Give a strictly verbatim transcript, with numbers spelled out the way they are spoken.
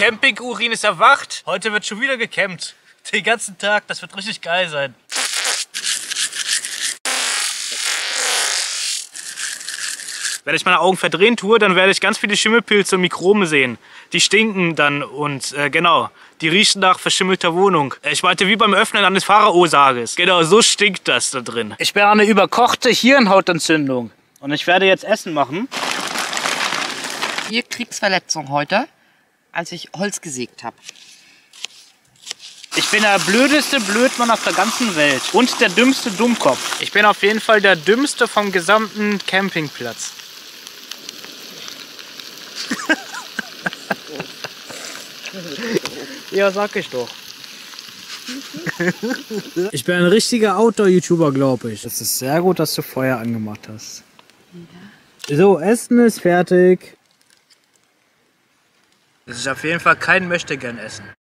Camping-Urin ist erwacht. Heute wird schon wieder gecampt. Den ganzen Tag, das wird richtig geil sein. Wenn ich meine Augen verdrehen tue, dann werde ich ganz viele Schimmelpilze und Mikroben sehen. Die stinken dann und äh, genau, die riechen nach verschimmelter Wohnung. Ich meinte wie beim Öffnen eines Pharao-Sarges. Genau, so stinkt das da drin. Ich wäre eine überkochte Hirnhautentzündung und ich werde jetzt Essen machen. Hier Kriegsverletzung heute, als ich Holz gesägt habe. Ich bin der blödeste Blödmann auf der ganzen Welt und der dümmste Dummkopf. Ich bin auf jeden Fall der dümmste vom gesamten Campingplatz. Ja, sag ich doch. Ich bin ein richtiger Outdoor-YouTuber, glaube ich. Es ist sehr gut, dass du Feuer angemacht hast. Ja. So, Essen ist fertig. Es ist auf jeden Fall kein Möchtegern-Essen.